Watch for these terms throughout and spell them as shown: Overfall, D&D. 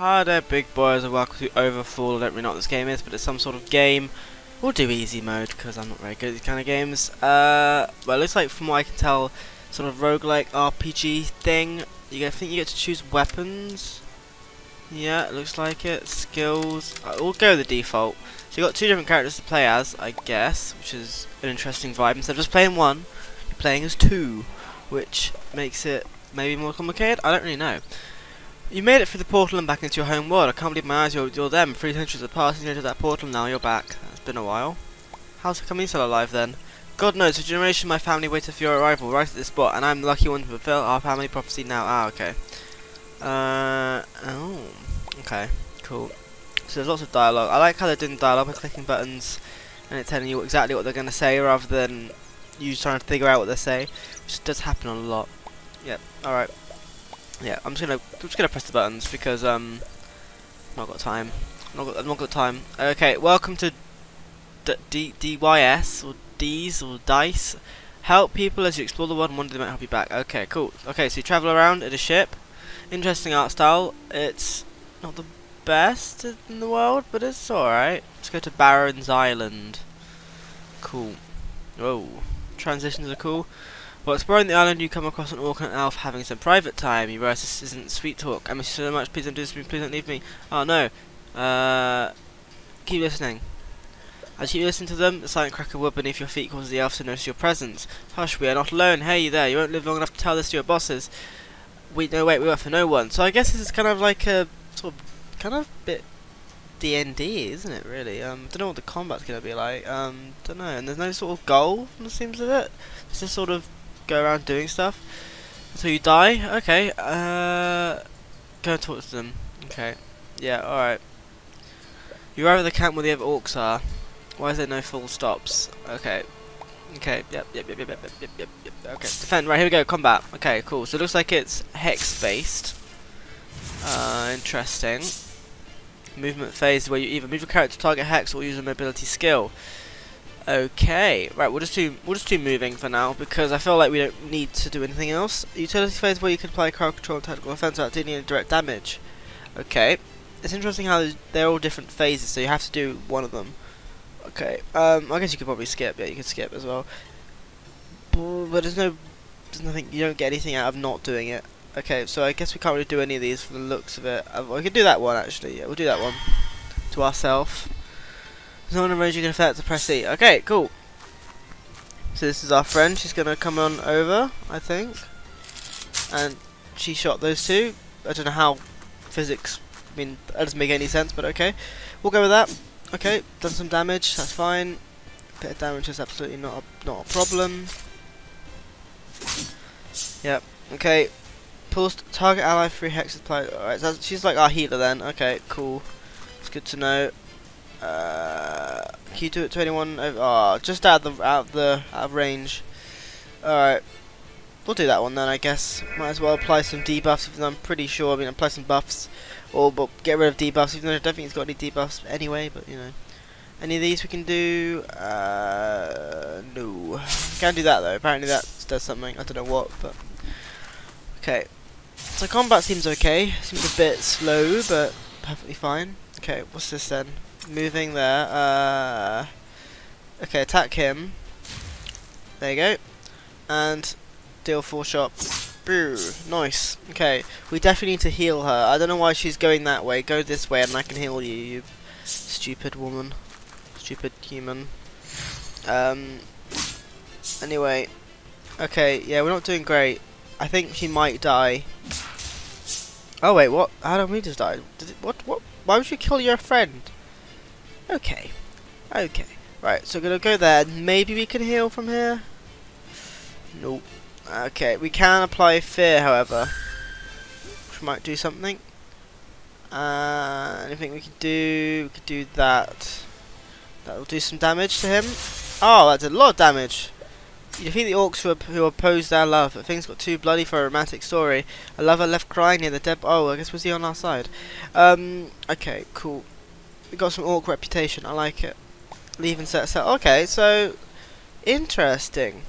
Hi there, big boys, and welcome to Overfall. I don't really know what this game is, but it's some sort of game. We'll do easy mode, because I'm not very good at these kind of games. Well, it looks like, from what I can tell, sort of roguelike RPG thing. I think you get to choose weapons. Yeah, it looks like it. Skills. We'll go with the default. So you've got two different characters to play as, I guess, which is an interesting vibe. Instead of just playing one, you're playing as two, which makes it maybe more complicated? I don't really know. You made it through the portal and back into your home world. I can't believe my eyes, you're them. 3 centuries have passed, you entered that portal, now you're back. It's been a while. How's come you still alive then? God knows, for generation my family waited for your arrival right at this spot, and I'm the lucky one to fulfill our family prophecy now. Ah, okay. Oh. Okay, cool. So there's lots of dialogue. I like how they're doing dialogue by clicking buttons and it's telling you exactly what they're going to say rather than you trying to figure out what they say, which does happen a lot. Yep, alright. Yeah, I'm just gonna press the buttons because I've not got time. Okay, welcome to DYS or D's or Dice. Help people as you explore the world, and one day they might help you back. Okay, cool. Okay, so you travel around in a ship. Interesting art style. It's not the best in the world, but it's all right. Let's go to Baron's Island. Cool. Whoa, transitions are cool. While exploring the island, you come across an orc and an elf having some private time. You realize this isn't sweet talk. I miss you so much. Please don't do this to me. Please don't leave me. Oh no. Keep listening. As you listen to them, the silent crack of wood beneath your feet causes the elf to notice your presence. Hush, we are not alone. Hey, you there. You won't live long enough to tell this to your bosses. We work for no one. So I guess this is kind of like a bit D&D, isn't it? Really. Don't know what the combat's gonna be like. Don't know. And there's no sort of goal from the seems of it. It's just sort of go around doing stuff until you die. Okay, go and talk to them. Okay, yeah, alright. You arrive at the camp where the other orcs are. Why is there no full stops? Okay, okay, yep. Okay, defend, right, here we go, combat. Okay, cool, so it looks like it's hex based. Interesting. Movement phase where you either move your character to target hex or use a mobility skill. Okay, right, we'll just do moving for now because I feel like we don't need to do anything else. Utility phase where you can apply crowd control and tactical offense without dealing any direct damage. Okay, it's interesting how they're all different phases, so you have to do one of them. Okay, I guess you could probably skip. Yeah, you could skip as well. But there's nothing. You don't get anything out of not doing it. Okay, so I guess we can't really do any of these for the looks of it. We could do that one actually. Yeah, we'll do that one to ourselves. No one around you can affect to press E. Okay, cool. So this is our friend. She's gonna come on over, I think. And she shot those two. I don't know how physics. I mean, that doesn't make any sense, but okay, we'll go with that. Okay, done some damage. That's fine. A bit of damage is absolutely not a problem. Yep. Okay. Pulls target ally free hex applied. All right, so she's like our healer then. Okay, cool. It's good to know. Can you do it to anyone over? Oh, just out of range. Alright. We'll do that one then, I guess. Might as well apply some debuffs, even though I'm pretty sure. I mean, apply some buffs. Or but get rid of debuffs, even though I don't think it's got any debuffs anyway, but you know. Any of these we can do? No. Can do that though. Apparently that does something. I don't know what, but. Okay. So combat seems okay. Seems a bit slow, but perfectly fine. Okay, what's this then? Moving there, okay, attack him, there you go, and deal 4 shots, boo, nice. Okay, we definitely need to heal her. I don't know why she's going that way. Go this way and I can heal you, you stupid woman, stupid human. Anyway, okay, yeah, we're not doing great. I think she might die. Oh wait, what, how did we just die? Why would you kill your friend? Okay, okay, right, so we're gonna go there, maybe we can heal from here? Nope. Okay, we can apply fear, however, which might do something. Anything we can do, we could do that. That'll do some damage to him. Oh, that did a lot of damage. You defeat the orcs who oppose their love, but things got too bloody for a romantic story. A lover left crying near the dead. Oh, I guess was he on our side? Okay, cool. We got some orc reputation, I like it. Leave and set. Okay, so interesting.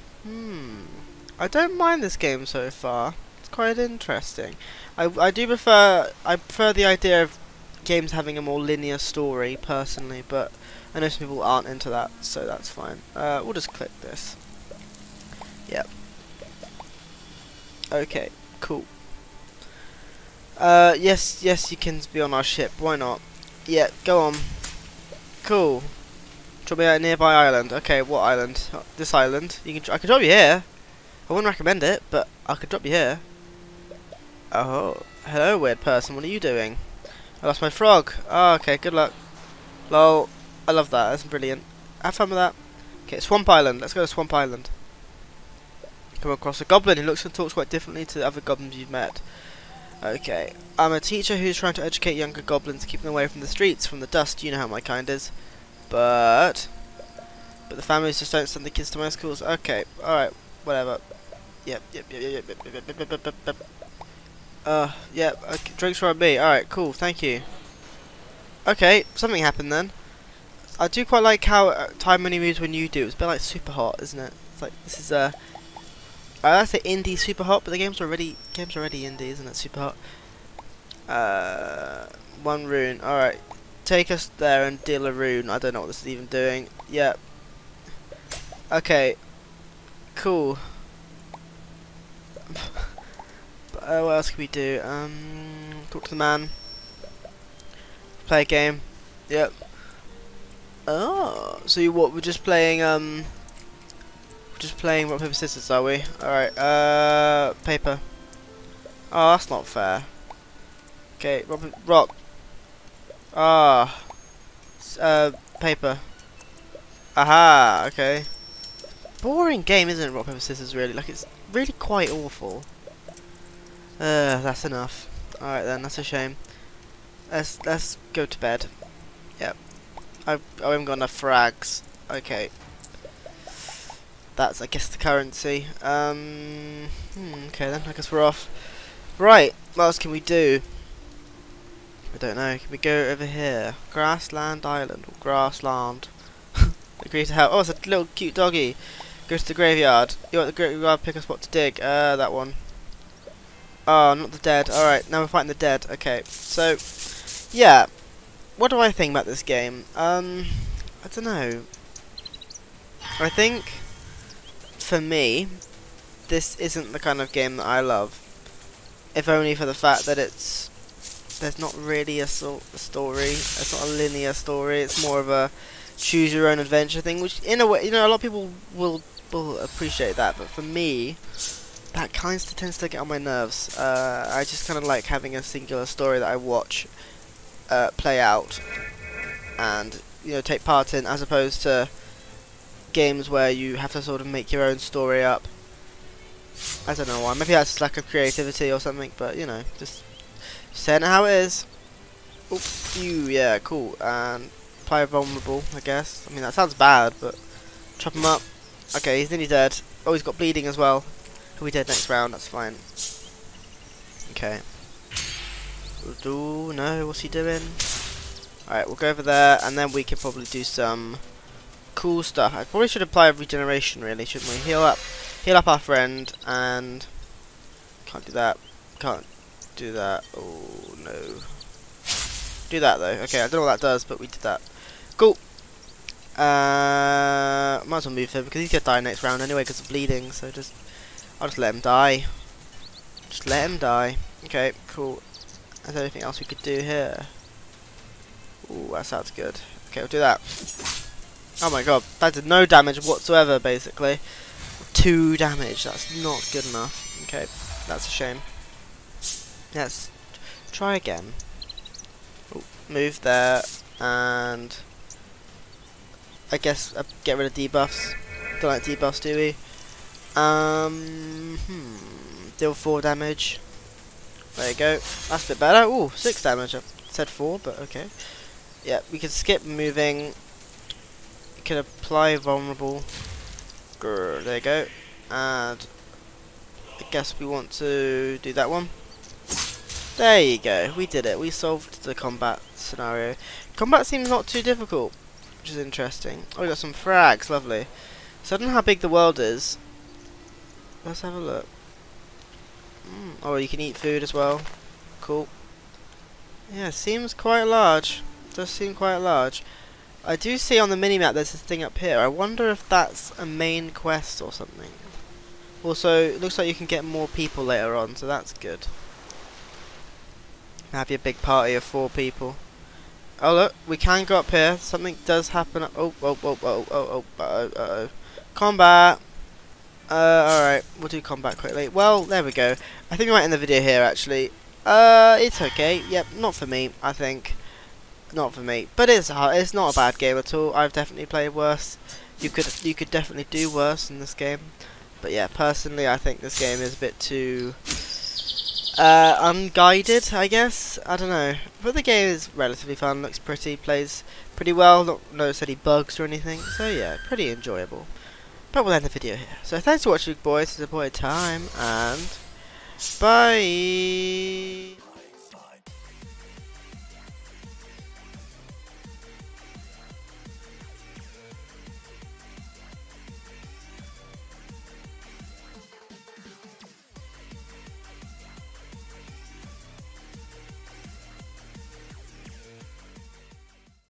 I don't mind this game so far. It's quite interesting. I do prefer the idea of games having a more linear story, personally, but I know some people aren't into that, so that's fine. We'll just click this. Yep. Okay, cool. Yes, you can be on our ship, why not? Yeah, go on. Cool. Drop me at a nearby island. Okay, what island? Oh, this island. I can drop you here. I wouldn't recommend it, but I could drop you here. Oh, hello, weird person. What are you doing? I lost my frog. Oh, okay, good luck. Lol, I love that. That's brilliant. Have fun with that. Okay, Swamp Island. Let's go to Swamp Island. Come across a goblin who looks and talks quite differently to the other goblins you've met. Okay, I'm a teacher who's trying to educate younger goblins to keep them away from the streets, from the dust. You know how my kind is. But the families just don't send the kids to my schools. Okay, alright, whatever. Yep. Yep, okay, drinks were on me. Alright, cool, thank you. Okay, something happened then. I do quite like how time only moves when you do. It's a bit like Super Hot, isn't it? It's like, this is a... I like to say indie Super Hot, but the game's already indie, isn't it? Super Hot. One rune. All right, take us there and deal a rune. I don't know what this is even doing. Yeah. Okay. Cool. What else can we do? Talk to the man. Play a game. Yep. Oh, so what? We're just playing. Just playing rock, paper, scissors, are we? Alright, paper. Oh, that's not fair. Okay, rock. Ah. Paper. Aha, okay. Boring game, isn't it, rock, paper, scissors, really? Like, it's really quite awful. That's enough. Alright then, that's a shame. Let's go to bed. Yep. I haven't got enough frags. Okay. That's, I guess, the currency. Okay then, I guess we're off. Right, what else can we do? I don't know. Can we go over here? Grassland Island or Grassland? Agree to help. Oh, it's a little cute doggy. Go to the graveyard. You want the graveyard? Pick a spot to dig. That one. Oh, not the dead. All right, now we're fighting the dead. Okay, so yeah, what do I think about this game? I don't know. I think, for me, this isn't the kind of game that I love, if only for the fact that there's not really a sort of story. It's not a linear story. It's more of a choose your own adventure thing, which in a way, you know, a lot of people will appreciate that, but for me, that kind of tends to get on my nerves. I just kind of like having a singular story that I watch play out and, you know, take part in, as opposed to games where you have to sort of make your own story up. I don't know why. Maybe that's just lack of creativity or something, but you know, just saying it how it is. Oops, yeah, cool. And player vulnerable, I guess. I mean, that sounds bad, but chop him up. Okay, he's nearly dead. Oh, he's got bleeding as well. He'll be dead next round, that's fine. Okay. Ooh, no, what's he doing? Alright, we'll go over there, and then we can probably do some cool stuff. I probably should apply regeneration, really, shouldn't we? Heal up our friend, and can't do that. Can't do that. Oh no. Do that though. Okay, I don't know what that does, but we did that. Cool. Might as well move him because he's gonna die next round anyway because of bleeding. So I'll just let him die. Just let him die. Okay, cool. Is there anything else we could do here? Ooh, that sounds good. Okay, we'll do that. Oh my god, that did no damage whatsoever, basically. 2 damage, that's not good enough. Okay, that's a shame. Let's try again. Ooh, move there, and I guess get rid of debuffs. Don't like debuffs, do we? Deal 4 damage. There you go, that's a bit better. Ooh, 6 damage, I said 4, but okay. Yeah, we can skip moving. Can apply vulnerable. Grr, there you go. And I guess we want to do that one. There you go. We did it. We solved the combat scenario. Combat seems not too difficult, which is interesting. Oh, we got some frags. Lovely. So I don't know how big the world is. Let's have a look. Oh, you can eat food as well. Cool. Yeah, seems quite large. Does seem quite large. I do see on the minimap there's this thing up here. I wonder if that's a main quest or something. Also, it looks like you can get more people later on, so that's good. Have your big party of 4 people. Oh look, we can go up here. Something does happen. Oh. Combat! Alright, we'll do combat quickly. Well, there we go. I think we might end the video here, actually. It's okay. Yep, not for me, I think. Not for me. But it's not a bad game at all. I've definitely played worse. You could definitely do worse in this game. But yeah, personally, I think this game is a bit too unguided, I guess. I don't know. But the game is relatively fun, looks pretty, plays pretty well, not notice any bugs or anything. So yeah, pretty enjoyable. But we'll end the video here. So thanks for watching, boys. It's a boy time, and bye!